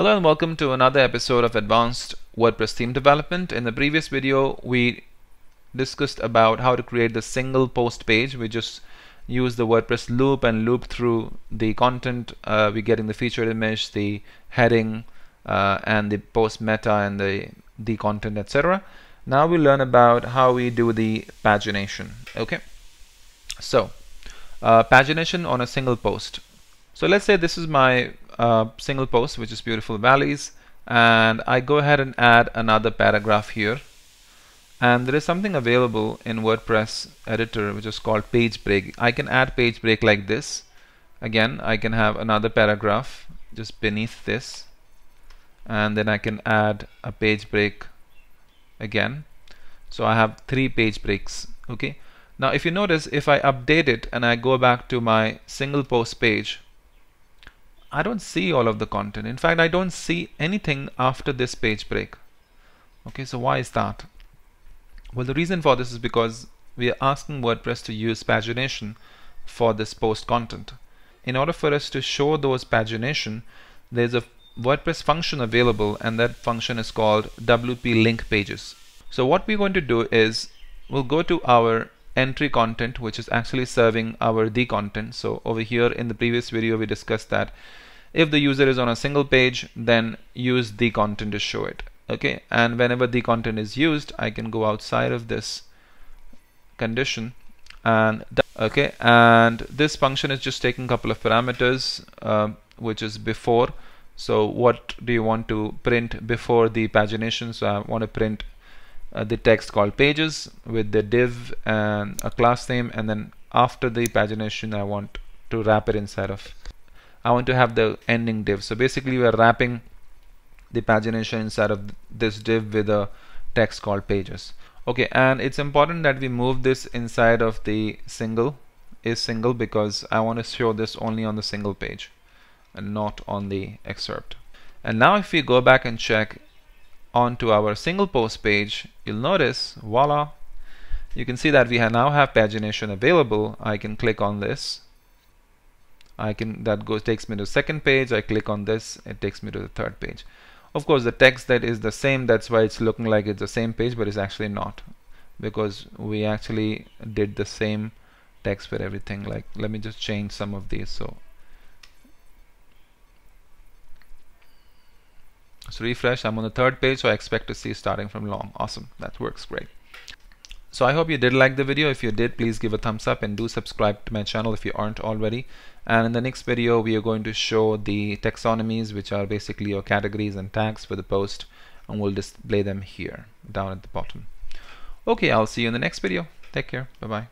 Hello and welcome to another episode of Advanced WordPress Theme Development. In the previous video, we discussed about how to create the single post page. We just use the WordPress loop and loop through the content. We're getting the featured image, the heading, and the post meta and the content, etc. Now we learn about how we do the pagination. Okay, so pagination on a single post. So let's say this is my single post, which is beautiful valleys, and I go ahead and add another paragraph here, and there is something available in WordPress editor which is called page break. I can add page break like this. Again, I can have another paragraph just beneath this, and then I can add a page break again, so I have three page breaks. Okay, now if you notice, if I update it and I go back to my single post page, I don't see all of the content. In fact, I don't see anything after this page break. Okay, so why is that? Well, the reason for this is because we are asking WordPress to use pagination for this post content. In order for us to show those pagination, there's a WordPress function available, and that function is called WP link pages. So what we're going to do is we'll go to our entry content, which is actually serving our the content. So over here in the previous video, we discussed that if the user is on a single page, then use the content to show it. Okay, and whenever the content is used, I can go outside of this condition, and okay, and this function is just taking a couple of parameters, which is before. So what do you want to print before the pagination? So I want to print the text called pages with the div and a class name, and then after the pagination I want to wrap it inside of, I want to have the ending div. So basically we are wrapping the pagination inside of this div with a text called pages. Okay, and it's important that we move this inside of the single because I want to show this only on the single page and not on the excerpt. And now if we go back and check onto our single post page, you'll notice, voila, you can see that we now have pagination available. I can click on this. That takes me to the second page. I click on this, it takes me to the third page. Of course, the text that is the same, that's why it's looking like it's the same page, but it's actually not, because we actually did the same text for everything. Like, let me just change some of these. So refresh, I'm on the third page, so I expect to see starting from long. Awesome, that works great. So I hope you did like the video. If you did, please give a thumbs up and do subscribe to my channel if you aren't already. And in the next video, we are going to show the taxonomies, which are basically your categories and tags for the post, and we'll display them here down at the bottom. Okay, I'll see you in the next video. Take care. Bye-bye.